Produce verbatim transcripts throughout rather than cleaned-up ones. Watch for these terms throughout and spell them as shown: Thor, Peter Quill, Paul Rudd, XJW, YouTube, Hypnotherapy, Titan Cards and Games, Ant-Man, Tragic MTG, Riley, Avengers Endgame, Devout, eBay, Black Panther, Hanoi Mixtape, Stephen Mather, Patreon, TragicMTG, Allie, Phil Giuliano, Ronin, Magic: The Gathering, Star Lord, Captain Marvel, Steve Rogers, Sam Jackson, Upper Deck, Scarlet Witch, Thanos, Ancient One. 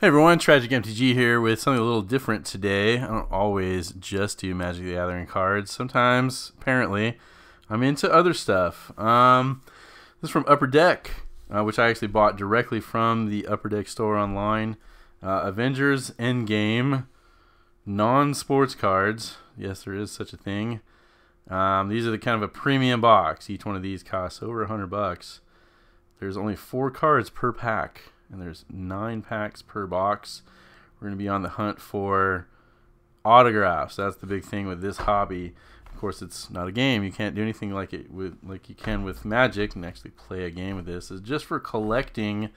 Hey everyone, TragicMTG here with something a little different today. I don't always just do Magic: The Gathering cards. Sometimes, apparently, I'm into other stuff. Um, this is from Upper Deck, uh, which I actually bought directly from the Upper Deck store online. Uh, Avengers Endgame non-sports cards. Yes, there is such a thing. Um, these are the kind of a premium box. Each one of these costs over a hundred bucks. There's only four cards per pack. And there's nine packs per box. We're going to be on the hunt for autographs. That's the big thing with this hobby. Of course, it's not a game. You can't do anything like it with like you can with Magic and actually play a game with this. It's just for collecting,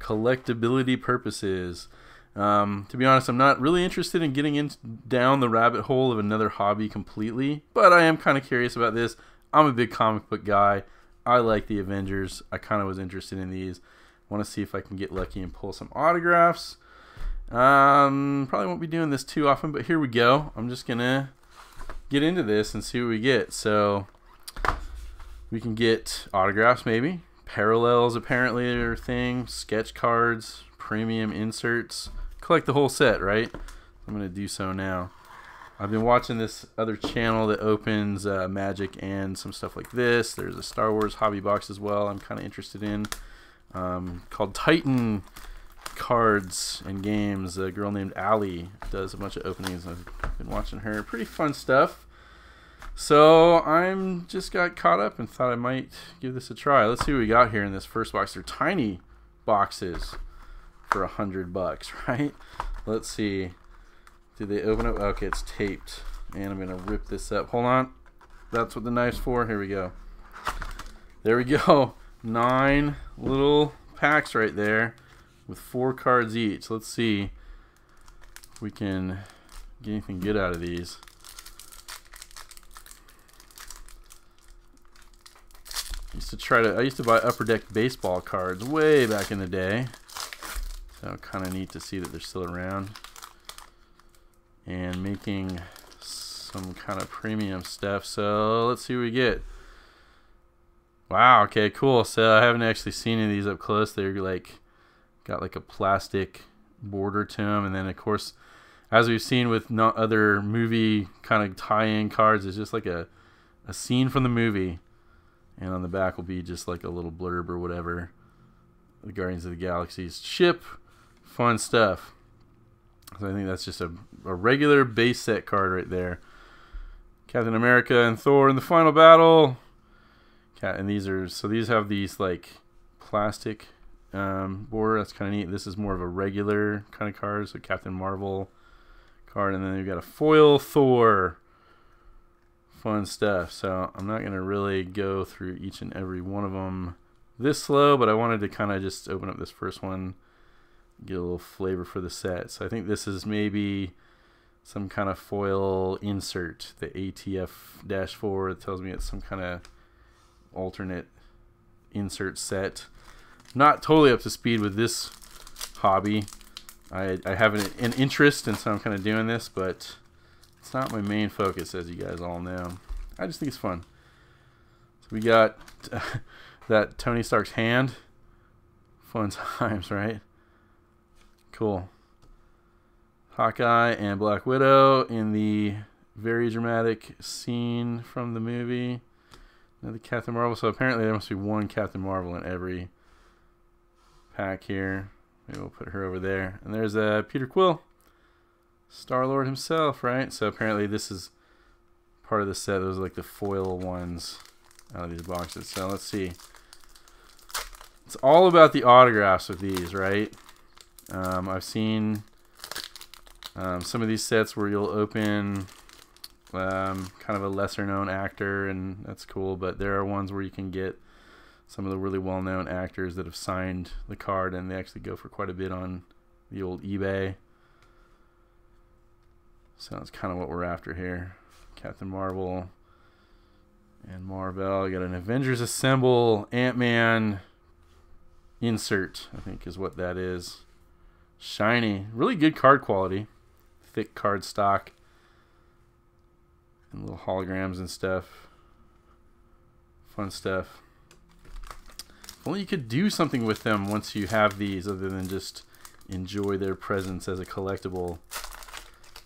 collectability purposes. Um, to be honest, I'm not really interested in getting in down the rabbit hole of another hobby completely, but I am kind of curious about this. I'm a big comic book guy. I like the Avengers. I kind of was interested in these. Want to see if I can get lucky and pull some autographs. Um, probably won't be doing this too often, but here we go. I'm just gonna get into this and see what we get. So we can get autographs, maybe parallels. Apparently, are a thing. Sketch cards, premium inserts. Collect the whole set, right? I'm gonna do so now. I've been watching this other channel that opens uh, Magic and some stuff like this. There's a Star Wars hobby box as well. I'm kind of interested in. Um, called Titan Cards and Games. A girl named Allie does a bunch of openings. I've been watching her. Pretty fun stuff. So I'm just got caught up and thought I might give this a try. Let's see what we got here in this first box. They're tiny boxes for a hundred bucks, right? Let's see. Did they open up? Okay, it's taped. And I'm gonna rip this up. Hold on. That's what the knife's for. Here we go. There we go. Nine little packs right there with four cards each. Let's see if we can get anything good out of these. I used to try to I used to buy Upper Deck baseball cards way back in the day. So kind of neat to see that they're still around and making some kind of premium stuff. So let's see what we get. Wow, okay, cool. So I haven't actually seen any of these up close. They're like got like a plastic border to them, and then of course, as we've seen with not other movie kind of tie-in cards, it's just like a a scene from the movie, and on the back will be just like a little blurb or whatever. The Guardians of the Galaxy's ship, fun stuff. So I think that's just a, a regular base set card right there. Captain America and Thor in the final battle. Cat, and these are so these have these like plastic um, border. That's kind of neat. This is more of a regular kind of card, so Captain Marvel card, and then you've got a foil Thor. Fun stuff. So I'm not gonna really go through each and every one of them this slow, but I wanted to kind of just open up this first one, get a little flavor for the set. So I think this is maybe some kind of foil insert. The A T F dash four, it tells me it's some kind of alternate insert set. Not totally up to speed with this hobby. I, I have an, an interest, and so I'm kind of doing this, but it's not my main focus, as you guys all know. I just think it's fun. So we got uh, that Tony Stark's hand. Fun times, right? Cool. Hawkeye and Black Widow in the very dramatic scene from the movie. The Captain Marvel. So apparently there must be one Captain Marvel in every pack here. Maybe we'll put her over there. And there's a uh, Peter Quill, Star Lord himself, right? So apparently this is part of the set. Those are like the foil ones out of these boxes. So let's see. It's all about the autographs with these, right? Um, I've seen um, some of these sets where you'll open. Um, kind of a lesser known actor, and that's cool, but there are ones where you can get some of the really well known actors that have signed the card, and they actually go for quite a bit on the old eBay. So that's kind of what we're after here. Captain Marvel and Mar-Vell. Got an Avengers Assemble Ant-Man insert, I think is what that is. Shiny. Really good card quality. Thick card stock. And little holograms and stuff. Fun stuff. Well, you could do something with them once you have these, other than just enjoy their presence as a collectible.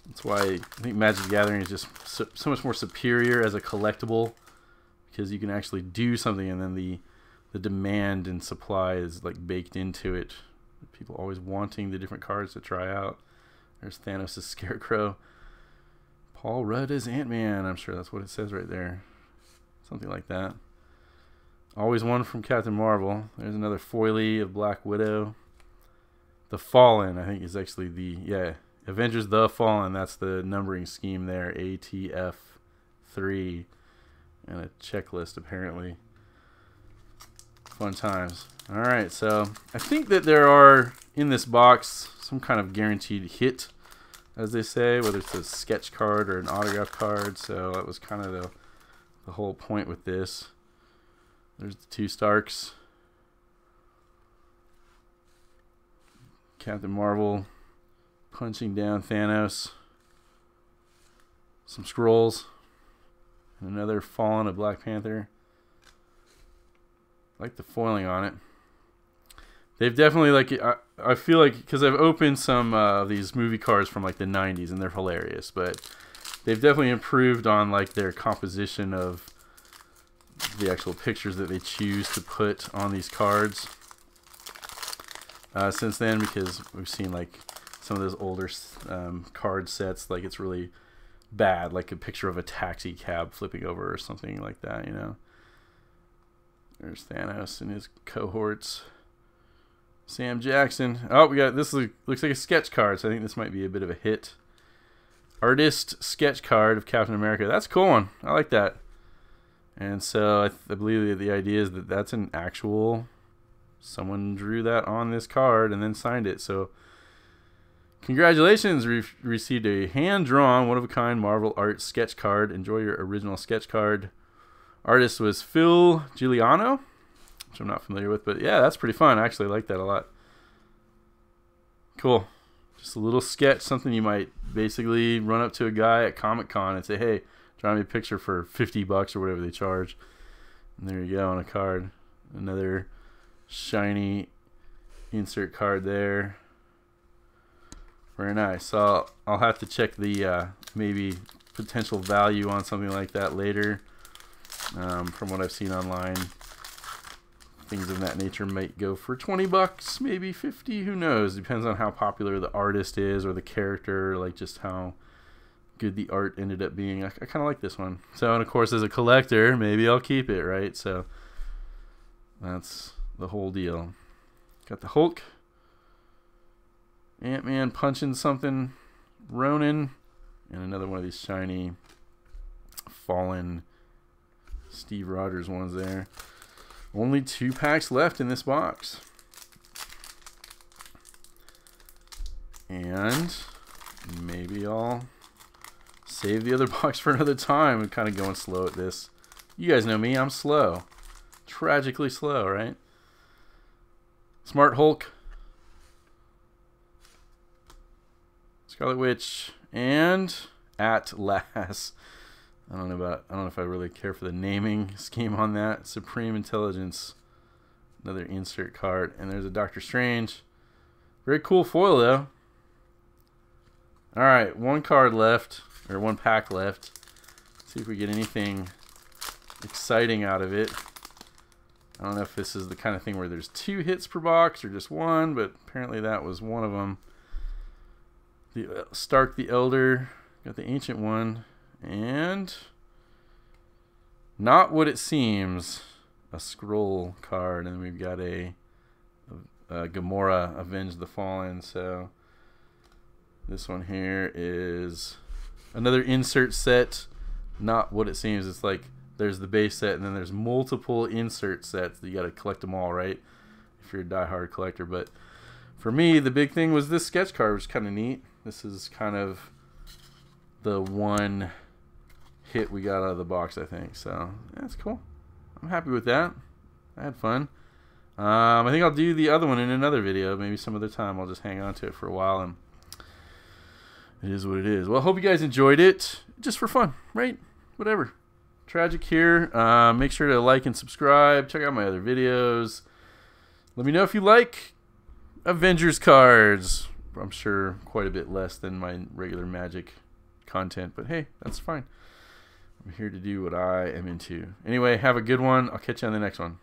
That's why I think Magic: The Gathering is just so, so much more superior as a collectible, because you can actually do something, and then the the demand and supply is like baked into it. People always wanting the different cards to try out. There's Thanos' Scarecrow. Paul Rudd is Ant-Man. I'm sure that's what it says right there. Something like that. Always one from Captain Marvel. There's another foilie of Black Widow. The Fallen, I think, is actually the... Yeah, Avengers The Fallen. That's the numbering scheme there. A T F three. And a checklist, apparently. Fun times. Alright, so I think that there are, in this box, some kind of guaranteed hit, as they say, whether it's a sketch card or an autograph card. So that was kind of the, the whole point with this. There's the two Starks. Captain Marvel punching down Thanos. Some scrolls. And another Fallen of Black Panther. I like the foiling on it. They've definitely, like, I, I feel like, because I've opened some uh, of these movie cards from, like, the nineties, and they're hilarious, but they've definitely improved on, like, their composition of the actual pictures that they choose to put on these cards uh, since then, because we've seen, like, some of those older um, card sets, like, it's really bad, like a picture of a taxi cab flipping over or something like that, you know. There's Thanos and his cohorts. Sam Jackson. Oh, we got this. Looks like a sketch card, so I think this might be a bit of a hit. Artist sketch card of Captain America. That's a cool one. I like that. And so I, th I believe the idea is that that's an actual... Someone drew that on this card and then signed it. So congratulations. Re received a hand-drawn, one-of-a-kind Marvel art sketch card. Enjoy your original sketch card. Artist was Phil Giuliano, which I'm not familiar with, but yeah, that's pretty fun. I actually like that a lot. Cool. Just a little sketch, something you might basically run up to a guy at Comic-Con and say, hey, draw me a picture for fifty bucks or whatever they charge. And there you go on a card. Another shiny insert card there. Very nice. So I'll, I'll have to check the uh, maybe potential value on something like that later. Um, from what I've seen online, things of that nature might go for twenty bucks, maybe fifty, who knows. Depends on how popular the artist is or the character, like just how good the art ended up being. I, I kind of like this one. So, and of course, as a collector, maybe I'll keep it, right? So that's the whole deal. Got the Hulk, Ant-Man punching something, Ronin, and another one of these shiny Fallen Steve Rogers ones there. Only two packs left in this box. And maybe I'll save the other box for another time. I'm kind of going slow at this. You guys know me. I'm slow. Tragically slow, right? Smart Hulk. Scarlet Witch. And at last... I don't know about. I don't know if I really care for the naming scheme on that. Supreme Intelligence, another insert card, and there's a Doctor Strange. Very cool foil though. All right, one card left, or one pack left. Let's see if we get anything exciting out of it. I don't know if this is the kind of thing where there's two hits per box or just one, but apparently that was one of them. The uh, Stark the Elder, got the Ancient One. And not what it seems, a scroll card, and we've got a, a, a Gamora, Avenge the Fallen. So this one here is another insert set. Not what it seems. It's like there's the base set, and then there's multiple insert sets. You got to collect them all, right? If you're a diehard collector. But for me, the big thing was this sketch card, which is kind of neat. This is kind of the one hit we got out of the box, I think. So that's cool. I'm happy with that. I had fun. Um, I think I'll do the other one in another video. Maybe some other time. I'll just hang on to it for a while, and it is what it is. Well, I hope you guys enjoyed it. Just for fun, right? Whatever. Tragic here. Uh, make sure to like and subscribe. Check out my other videos. Let me know if you like Avengers cards. I'm sure quite a bit less than my regular Magic content, but hey, that's fine. I'm here to do what I am into. Anyway, have a good one. I'll catch you on the next one.